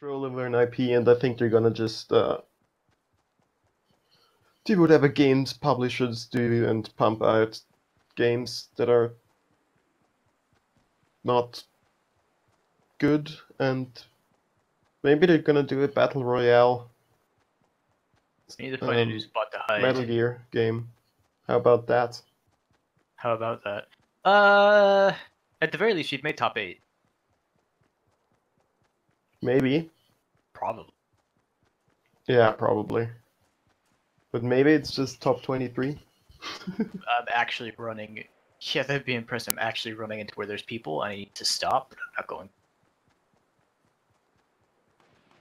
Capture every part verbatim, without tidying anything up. control over an I P, and I think they're gonna just uh, do whatever games publishers do and pump out games that are not good, and maybe they're gonna do a battle royale. Need to find um, a new spot to hide. Metal Gear game. How about that? How about that? Uh, at the very least, you've made top eight. Maybe. Probably. Yeah, probably. But maybe it's just top twenty-three. I'm actually running. Yeah, that'd be impressive. I'm actually running into where there's people. I need to stop, but I'm not going.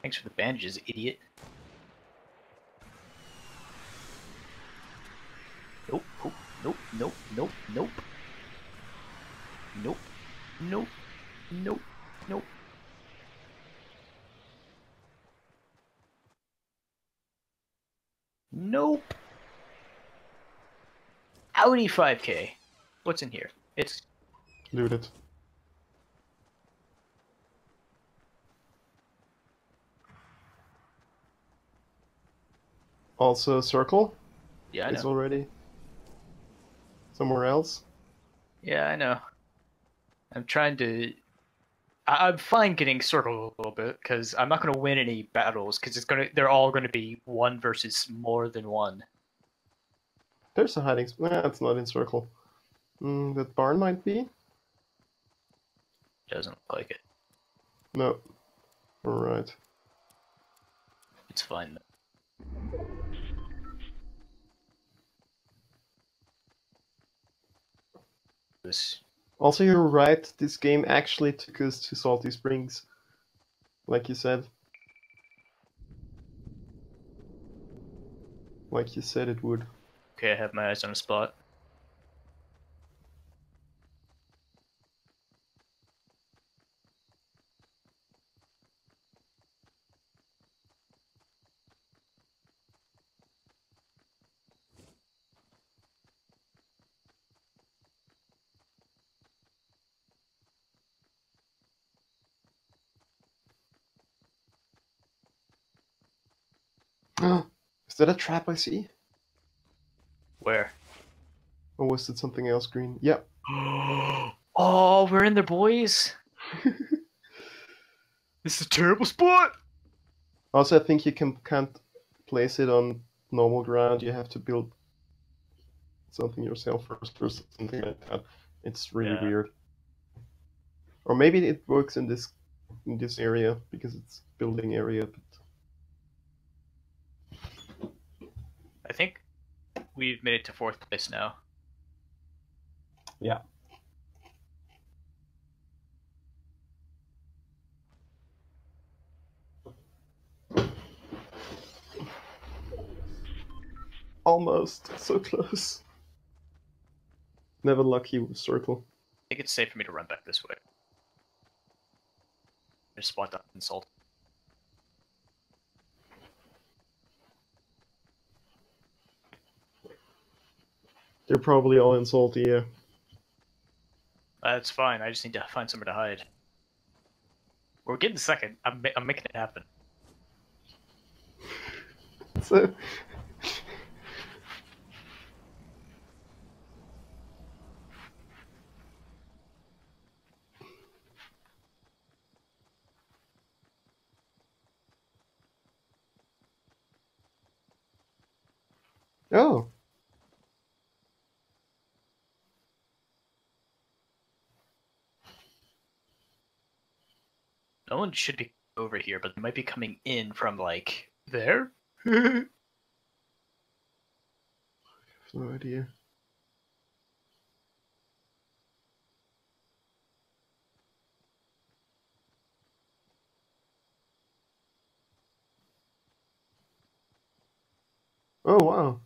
Thanks for the bandages, idiot. Nope, nope, nope, nope, nope, nope, nope, nope, nope. Nope. Audi five K. What's in here? It's looted. Also, circle. Yeah, I know. It's already somewhere else. Yeah, I know. I'm trying to. I I'm fine getting circled a little bit because I'm not going to win any battles because it's going to. They're all going to be one versus more than one. There's a hiding. Nah, it's not in circle. Mm, that barn might be. Doesn't look like it. No. All right. It's fine though. Also, you're right, this game actually took us to Salty Springs, like you said. Like you said it would. Okay, I have my eyes on a spot. Is that a trap I see? Where? Or was it something else green? Yep. Oh, we're in there, boys! This is a terrible spot! Also, I think you can, can't place it on normal ground. You have to build something yourself first or something like that. It's really yeah. weird. Or maybe it works in this, in this area, because it's building area. But I think we've made it to fourth place now. Yeah. Almost. So close. Never lucky with circle. I think it's safe for me to run back this way. Just spot that insult. They're probably all in Salty, yeah. That's fine, I just need to find somewhere to hide. We're getting second, I'm, ma I'm making it happen. So... Oh! No one should be over here, but they might be coming in from, like, there? I have no idea. Oh, wow.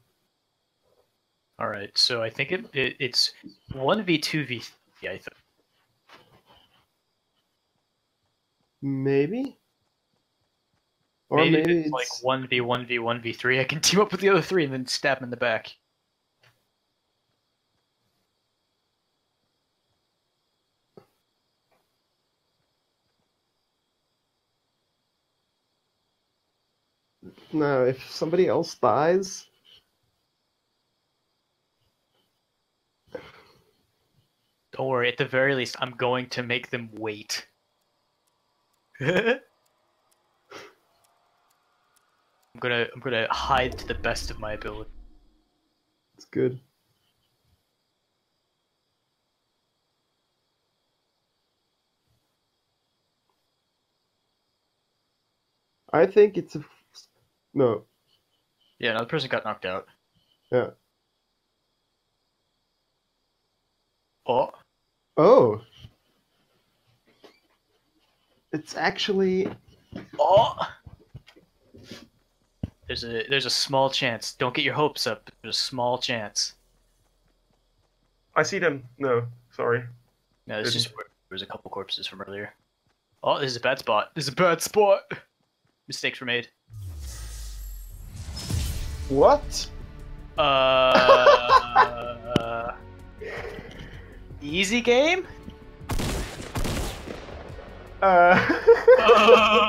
Alright, so I think it, it it's one v two v three, I think. Maybe? Or maybe, maybe it's, it's like one v one v one v three. I can team up with the other three and then stab him in the back. No, if somebody else dies... Don't worry, at the very least, I'm going to make them wait. I'm gonna I'm gonna hide to the best of my ability. It's good. I think it's a no. Yeah, another person got knocked out. Yeah. Oh. Oh. It's actually. Oh. There's a there's a small chance. Don't get your hopes up. There's a small chance. I see them. No, sorry. No, there's just there's a couple corpses from earlier. Oh, this is a bad spot. This is a bad spot. Mistakes were made. What? Uh. uh Easy game? Uh. uh